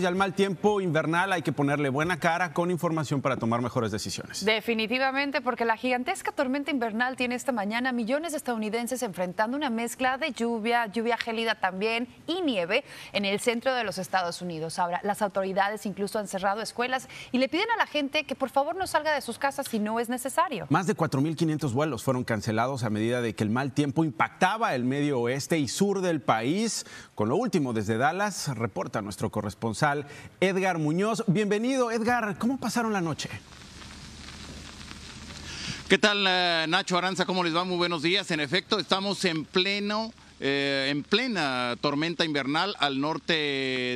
Y al mal tiempo invernal hay que ponerle buena cara con información para tomar mejores decisiones. Definitivamente, porque la gigantesca tormenta invernal tiene esta mañana millones de estadounidenses enfrentando una mezcla de lluvia gélida también y nieve en el centro de los Estados Unidos. Ahora, las autoridades incluso han cerrado escuelas y le piden a la gente que por favor no salga de sus casas si no es necesario. Más de 4,500 vuelos fueron cancelados a medida de que el mal tiempo impactaba el medio oeste y sur del país. Con lo último, desde Dallas, reporta nuestro corresponsal Edgar Muñoz. Bienvenido, Edgar. ¿Cómo pasaron la noche? ¿Qué tal, Nacho Aranza? ¿Cómo les va? Muy buenos días. En efecto, estamos en plena tormenta invernal al norte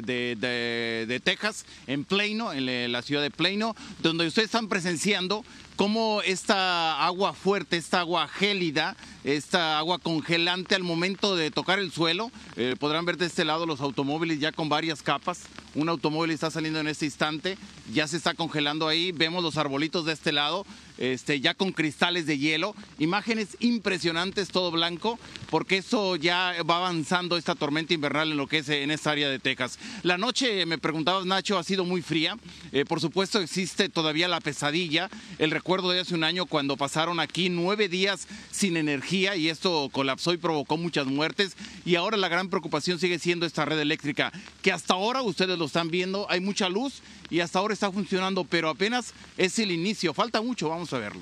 de Texas, en Plano, en la ciudad de Plano, donde ustedes están presenciando cómo esta agua fuerte, esta agua gélida, esta agua congelante al momento de tocar el suelo, podrán ver de este lado los automóviles ya con varias capas. Un automóvil está saliendo en este instante, ya se está congelando ahí, vemos los arbolitos de este lado, ya con cristales de hielo, imágenes impresionantes, todo blanco, porque eso ya va avanzando esta tormenta invernal en lo que es en esta área de Texas. La noche, me preguntabas, Nacho, ha sido muy fría, por supuesto existe todavía la pesadilla, el recuerdo de hace un año cuando pasaron aquí 9 días sin energía y esto colapsó y provocó muchas muertes, y ahora la gran preocupación sigue siendo esta red eléctrica, que hasta ahora ustedes lo están viendo, hay mucha luz y hasta ahora está funcionando, pero apenas es el inicio, falta mucho, vamos a verlo.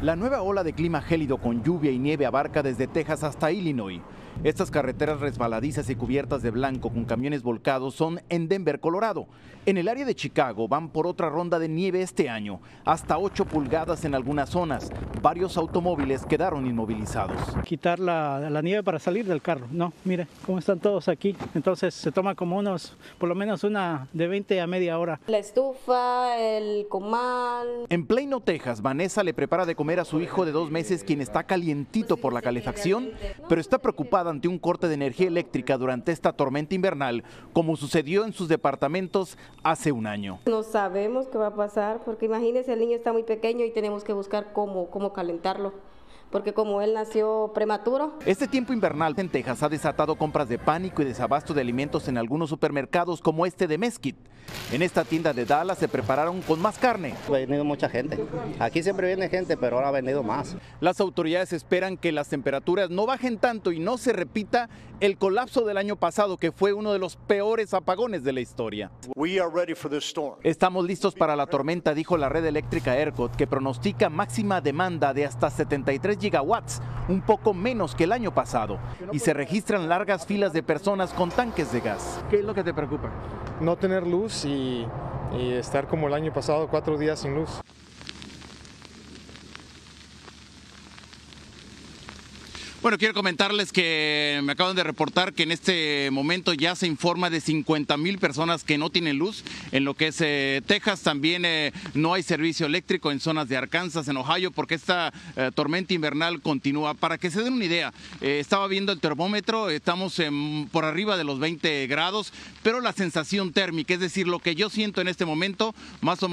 La nueva ola de clima gélido con lluvia y nieve abarca desde Texas hasta Illinois. Estas carreteras resbaladizas y cubiertas de blanco con camiones volcados son en Denver, Colorado. En el área de Chicago van por otra ronda de nieve este año, hasta 8 pulgadas en algunas zonas. Varios automóviles quedaron inmovilizados. Quitar la nieve para salir del carro, no, mire cómo están todos aquí. Entonces se toma como por lo menos una de 20 a media hora. La estufa, el comal. En Plano, Texas, Vanessa le prepara de comer a su hijo de 2 meses, quien está calientito por la calefacción, pero está preocupada ante un corte de energía eléctrica durante esta tormenta invernal, como sucedió en sus departamentos hace un año. No sabemos qué va a pasar, porque imagínense, el niño está muy pequeño y tenemos que buscar cómo calentarlo, porque como él nació prematuro. Este tiempo invernal en Texas ha desatado compras de pánico y desabasto de alimentos en algunos supermercados como este de Mesquite. En esta tienda de Dallas se prepararon con más carne. Ha venido mucha gente. Aquí siempre viene gente, pero ahora ha venido más. Las autoridades esperan que las temperaturas no bajen tanto y no se repita el colapso del año pasado, que fue uno de los peores apagones de la historia. Estamos listos para la tormenta, dijo la red eléctrica ERCOT, que pronostica máxima demanda de hasta 73 gigawatts, un poco menos que el año pasado, y se registran largas filas de personas con tanques de gas. ¿Qué es lo que te preocupa? No tener luz y estar como el año pasado, 4 días sin luz. Bueno, quiero comentarles que me acaban de reportar que en este momento ya se informa de 50,000 personas que no tienen luz en lo que es Texas. También no hay servicio eléctrico en zonas de Arkansas, en Ohio, porque esta tormenta invernal continúa. Para que se den una idea, estaba viendo el termómetro, estamos por arriba de los 20 grados, pero la sensación térmica, es decir, lo que yo siento en este momento, más o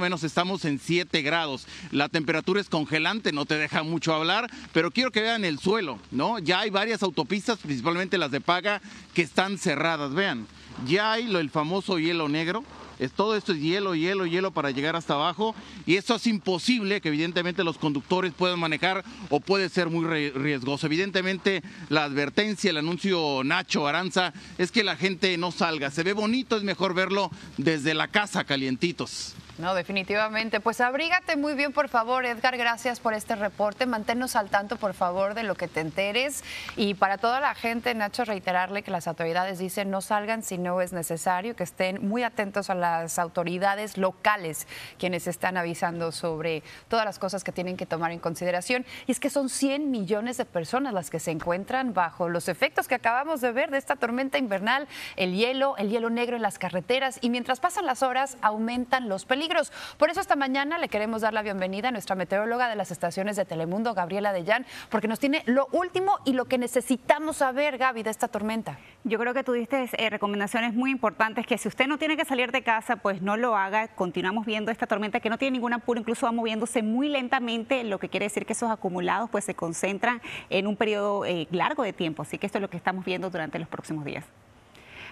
menos estamos en 7 grados. La temperatura es congelante, no te deja mucho hablar, pero quiero que vean el suelo, ¿no? Ya hay varias autopistas, principalmente las de paga, que están cerradas. Vean, ya hay el famoso hielo negro. Todo esto es hielo para llegar hasta abajo, y esto es imposible que evidentemente los conductores puedan manejar, o puede ser muy riesgoso. Evidentemente la advertencia, el anuncio, Nacho Aranza, es que la gente no salga. Se ve bonito, es mejor verlo desde la casa, calientitos. No, definitivamente. Pues abrígate muy bien, por favor, Edgar. Gracias por este reporte. Manténnos al tanto, por favor, de lo que te enteres. Y para toda la gente, Nacho, reiterarle que las autoridades dicen no salgan si no es necesario, que estén muy atentos a las autoridades locales, quienes están avisando sobre todas las cosas que tienen que tomar en consideración. Y es que son 100 millones de personas las que se encuentran bajo los efectos que acabamos de ver de esta tormenta invernal, el hielo negro en las carreteras. Y mientras pasan las horas, aumentan los peligros. peligros. Por eso esta mañana le queremos dar la bienvenida a nuestra meteoróloga de las estaciones de Telemundo, Gabriela De Llan, porque nos tiene lo último y lo que necesitamos saber, Gaby, de esta tormenta. Yo creo que tú diste recomendaciones muy importantes, que si usted no tiene que salir de casa, pues no lo haga. Continuamos viendo esta tormenta que no tiene ningún apuro, incluso va moviéndose muy lentamente, lo que quiere decir que esos acumulados pues se concentran en un periodo largo de tiempo. Así que esto es lo que estamos viendo durante los próximos días.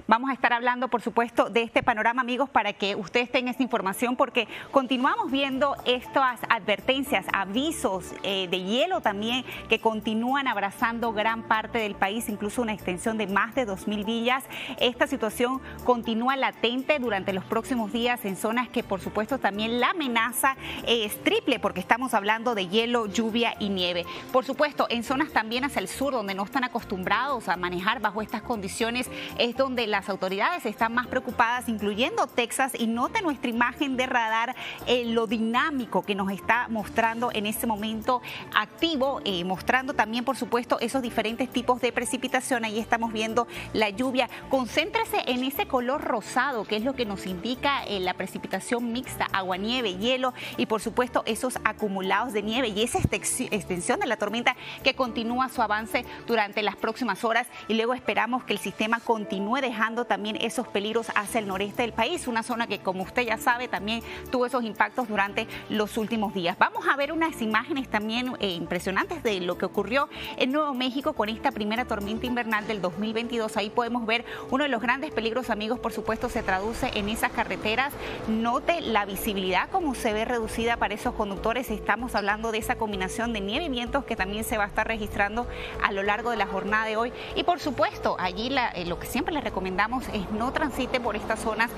Vamos a estar hablando, por supuesto, de este panorama, amigos, para que ustedes tengan esta información, porque continuamos viendo estas advertencias, avisos de hielo también, que continúan abrazando gran parte del país, incluso una extensión de más de 2.000 villas. Esta situación continúa latente durante los próximos días en zonas que, por supuesto, también la amenaza es triple, porque estamos hablando de hielo, lluvia y nieve. Por supuesto, en zonas también hacia el sur, donde no están acostumbrados a manejar bajo estas condiciones, es donde las autoridades están más preocupadas, incluyendo Texas, y nota nuestra imagen de radar lo dinámico que nos está mostrando en este momento activo, mostrando también, por supuesto, esos diferentes tipos de precipitación. Ahí estamos viendo la lluvia. Concéntrese en ese color rosado, que es lo que nos indica la precipitación mixta, agua, nieve, hielo y, por supuesto, esos acumulados de nieve y esa extensión de la tormenta que continúa su avance durante las próximas horas, y luego esperamos que el sistema continúe dejando también esos peligros hacia el noreste del país, una zona que, como usted ya sabe, también tuvo esos impactos durante los últimos días. Vamos a ver unas imágenes también impresionantes de lo que ocurrió en Nuevo México con esta primera tormenta invernal del 2022. Ahí podemos ver uno de los grandes peligros, amigos, por supuesto, se traduce en esas carreteras. Note la visibilidad como se ve reducida para esos conductores. Estamos hablando de esa combinación de nieve y vientos que también se va a estar registrando a lo largo de la jornada de hoy. Y, por supuesto, allí lo que siempre les recomiendo es no transite por estas zonas,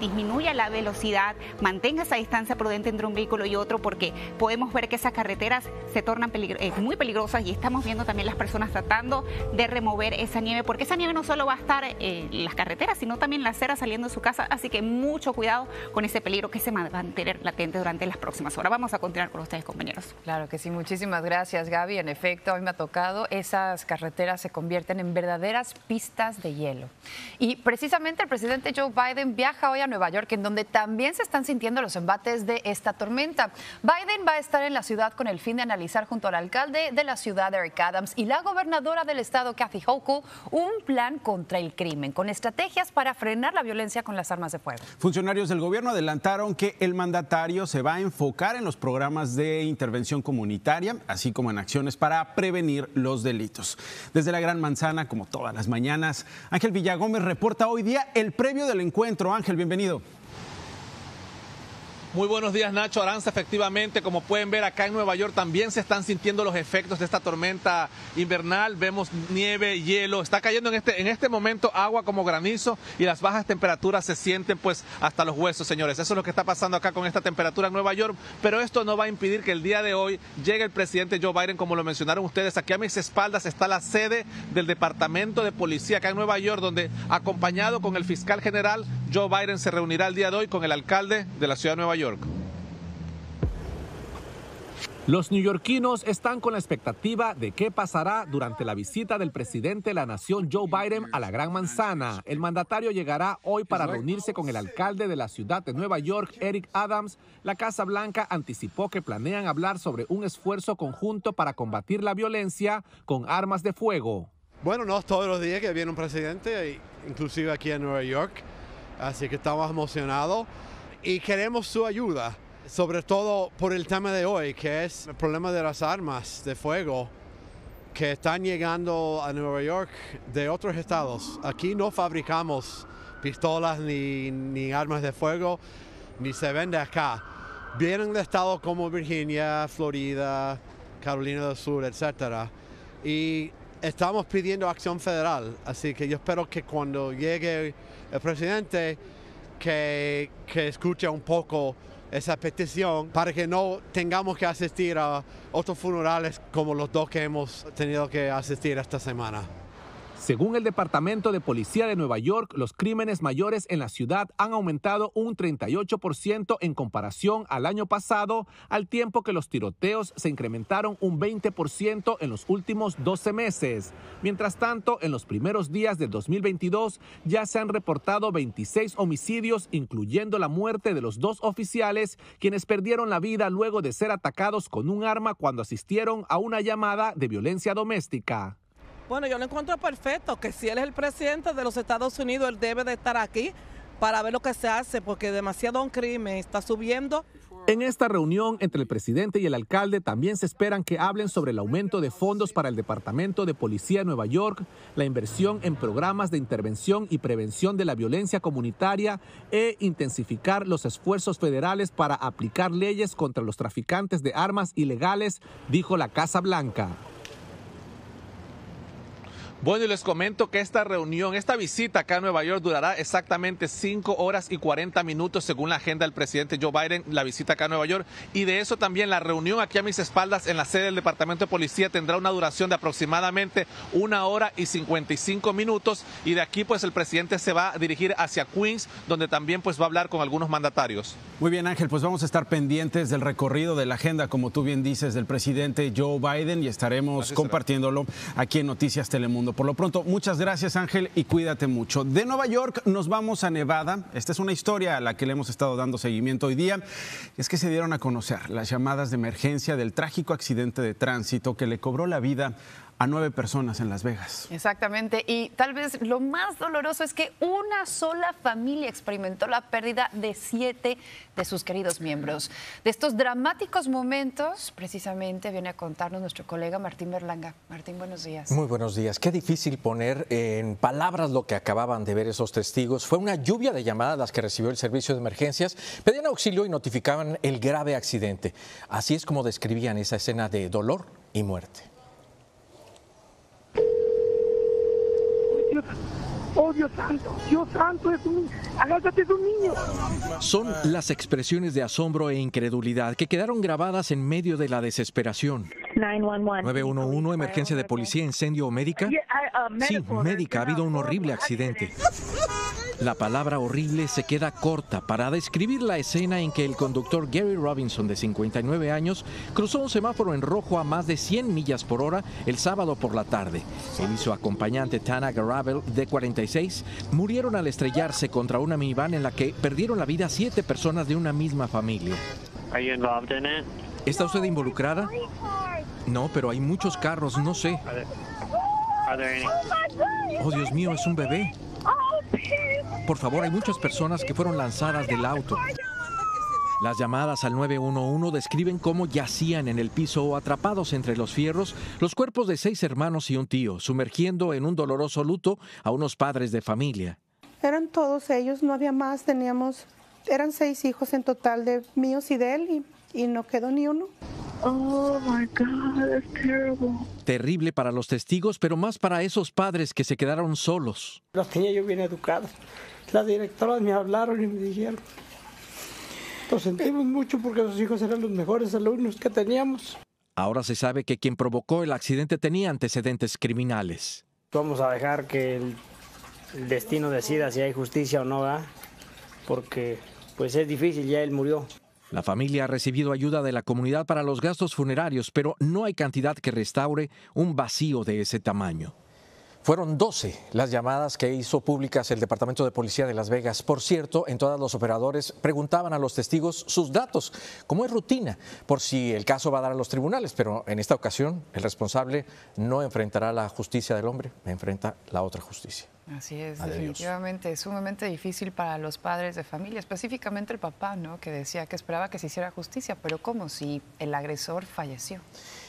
disminuya la velocidad, mantenga esa distancia prudente entre un vehículo y otro, porque podemos ver que esas carreteras se tornan muy peligrosas, y estamos viendo también las personas tratando de remover esa nieve, porque esa nieve no solo va a estar en las carreteras, sino también en la acera saliendo de su casa, así que mucho cuidado con ese peligro que se va a mantener latente durante las próximas horas. Vamos a continuar con ustedes, compañeros. Claro que sí, muchísimas gracias, Gaby. En efecto, hoy me ha tocado, esas carreteras se convierten en verdaderas pistas de hielo. Y precisamente el presidente Joe Biden viaja hoy a Nueva York, en donde también se están sintiendo los embates de esta tormenta. Biden va a estar en la ciudad con el fin de analizar junto al alcalde de la ciudad, Eric Adams, y la gobernadora del estado, Kathy Hochul, un plan contra el crimen, con estrategias para frenar la violencia con las armas de fuego. Funcionarios del gobierno adelantaron que el mandatario se va a enfocar en los programas de intervención comunitaria, así como en acciones para prevenir los delitos. Desde la Gran Manzana, como todas las mañanas, Ángel Villagómez reporta hoy día el previo del encuentro. Ángel, bienvenido. Muy buenos días, Nacho Aranza. Efectivamente, como pueden ver, acá en Nueva York también se están sintiendo los efectos de esta tormenta invernal. Vemos nieve, hielo, está cayendo en este momento agua como granizo, y las bajas temperaturas se sienten pues hasta los huesos, señores. Eso es lo que está pasando acá con esta temperatura en Nueva York, pero esto no va a impedir que el día de hoy llegue el presidente Joe Biden, como lo mencionaron ustedes. Aquí a mis espaldas está la sede del Departamento de Policía acá en Nueva York, donde, acompañado con el fiscal general, Joe Biden se reunirá el día de hoy con el alcalde de la ciudad de Nueva York. Los neoyorquinos están con la expectativa de qué pasará durante la visita del presidente de la nación, Joe Biden, a la Gran Manzana. El mandatario llegará hoy para reunirse con el alcalde de la ciudad de Nueva York, Eric Adams. La Casa Blanca anticipó que planean hablar sobre un esfuerzo conjunto para combatir la violencia con armas de fuego. Bueno, no es todos los días que viene un presidente, inclusive aquí en Nueva York, así que estamos emocionados. Y queremos su ayuda, sobre todo por el tema de hoy, que es el problema de las armas de fuego que están llegando a Nueva York de otros estados. Aquí no fabricamos pistolas ni armas de fuego, ni se vende acá. Vienen de estados como Virginia, Florida, Carolina del Sur, etc. Y estamos pidiendo acción federal, así que yo espero que cuando llegue el presidente, que escuche un poco esa petición para que no tengamos que asistir a otros funerales como los dos que hemos tenido que asistir esta semana. Según el Departamento de Policía de Nueva York, los crímenes mayores en la ciudad han aumentado un 38% en comparación al año pasado, al tiempo que los tiroteos se incrementaron un 20% en los últimos 12 meses. Mientras tanto, en los primeros días del 2022 ya se han reportado 26 homicidios, incluyendo la muerte de los dos oficiales, quienes perdieron la vida luego de ser atacados con un arma cuando asistieron a una llamada de violencia doméstica. Bueno, yo lo encuentro perfecto, que si él es el presidente de los Estados Unidos, él debe de estar aquí para ver lo que se hace, porque demasiado un crimen está subiendo. En esta reunión entre el presidente y el alcalde también se esperan que hablen sobre el aumento de fondos para el Departamento de Policía de Nueva York, la inversión en programas de intervención y prevención de la violencia comunitaria e intensificar los esfuerzos federales para aplicar leyes contra los traficantes de armas ilegales, dijo la Casa Blanca. Bueno, y les comento que esta reunión, esta visita acá a Nueva York durará exactamente 5 horas y 40 minutos según la agenda del presidente Joe Biden, la visita acá a Nueva York. Y de eso también la reunión aquí a mis espaldas en la sede del Departamento de Policía tendrá una duración de aproximadamente 1 hora y 55 minutos. Y de aquí pues el presidente se va a dirigir hacia Queens, donde también pues va a hablar con algunos mandatarios. Muy bien, Ángel, pues vamos a estar pendientes del recorrido de la agenda, como tú bien dices, del presidente Joe Biden, y estaremos compartiéndolo aquí en Noticias Telemundo. Por lo pronto, muchas gracias, Ángel, y cuídate mucho. De Nueva York nos vamos a Nevada. Esta es una historia a la que le hemos estado dando seguimiento hoy día. Es que se dieron a conocer las llamadas de emergencia del trágico accidente de tránsito que le cobró la vida a 9 personas en Las Vegas. Exactamente, y tal vez lo más doloroso es que una sola familia experimentó la pérdida de 7 de sus queridos miembros. De estos dramáticos momentos, precisamente, viene a contarnos nuestro colega Martín Berlanga. Martín, buenos días. Muy buenos días. Qué difícil poner en palabras lo que acababan de ver esos testigos. Fue una lluvia de llamadas las que recibió el servicio de emergencias. Pedían auxilio y notificaban el grave accidente. Así es como describían esa escena de dolor y muerte. Oh, Dios santo, es un niño. Son las expresiones de asombro e incredulidad que quedaron grabadas en medio de la desesperación. 911, emergencia de policía, incendio médica. Sí, médica, ha habido un horrible accidente. La palabra horrible se queda corta para describir la escena en que el conductor Gary Robinson, de 59 años, cruzó un semáforo en rojo a más de 100 millas por hora el sábado por la tarde. Él y su acompañante Tana Garabell, de 46, murieron al estrellarse contra una minivan en la que perdieron la vida 7 personas de una misma familia. ¿Está usted involucrada? No, pero hay muchos carros, no sé. Oh, Dios mío, es un bebé. Por favor, hay muchas personas que fueron lanzadas del auto. Las llamadas al 911 describen cómo yacían en el piso o atrapados entre los fierros los cuerpos de 6 hermanos y un tío, sumergiendo en un doloroso luto a unos padres de familia. Eran todos ellos, no había más, eran 6 hijos en total de míos y de él, y no quedó ni uno. Oh my God, that's terrible. Terrible para los testigos, pero más para esos padres que se quedaron solos. Los tenía yo bien educados. Las directoras me hablaron y me dijeron: "Lo sentimos mucho porque sus hijos eran los mejores alumnos que teníamos". Ahora se sabe que quien provocó el accidente tenía antecedentes criminales. Vamos a dejar que el destino decida si hay justicia o no, ¿verdad? Porque pues es difícil, ya él murió. La familia ha recibido ayuda de la comunidad para los gastos funerarios, pero no hay cantidad que restaure un vacío de ese tamaño. Fueron 12 las llamadas que hizo públicas el Departamento de Policía de Las Vegas. Por cierto, en todas los operadores preguntaban a los testigos sus datos, como es rutina, por si el caso va a dar a los tribunales. Pero en esta ocasión, el responsable no enfrentará la justicia del hombre, enfrenta la otra justicia. Así es, adiós. Definitivamente es sumamente difícil para los padres de familia, específicamente el papá, ¿no?, que decía que esperaba que se hiciera justicia, pero como si el agresor falleció.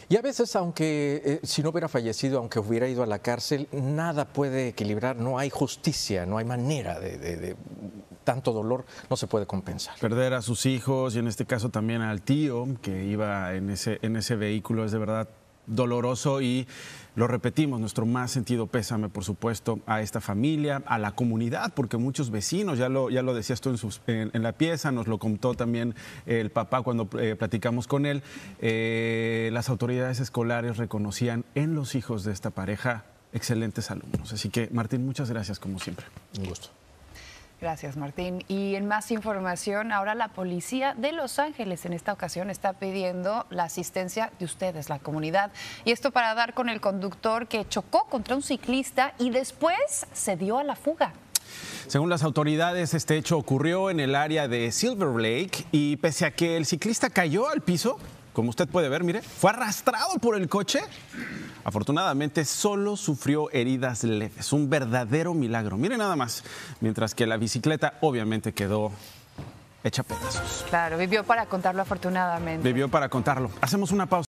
Y a veces, aunque si no hubiera fallecido, aunque hubiera ido a la cárcel, nada puede equilibrar, no hay justicia, no hay manera de tanto dolor, no se puede compensar. Perder a sus hijos y en este caso también al tío que iba en ese vehículo es de verdad doloroso y lo repetimos, nuestro más sentido pésame, por supuesto, a esta familia, a la comunidad, porque muchos vecinos, ya lo decías tú en la pieza, nos lo contó también el papá cuando platicamos con él, las autoridades escolares reconocían en los hijos de esta pareja excelentes alumnos. Así que, Martín, muchas gracias, como siempre. Un gusto. Gracias, Martín. Y en más información, ahora la policía de Los Ángeles en esta ocasión está pidiendo la asistencia de ustedes, la comunidad. Y esto para dar con el conductor que chocó contra un ciclista y después se dio a la fuga. Según las autoridades, este hecho ocurrió en el área de Silver Lake y pese a que el ciclista cayó al piso, como usted puede ver, mire, fue arrastrado por el coche. Afortunadamente, solo sufrió heridas leves. Un verdadero milagro. Mire nada más. Mientras que la bicicleta, obviamente, quedó hecha pedazos. Claro, vivió para contarlo afortunadamente. Vivió para contarlo. Hacemos una pausa.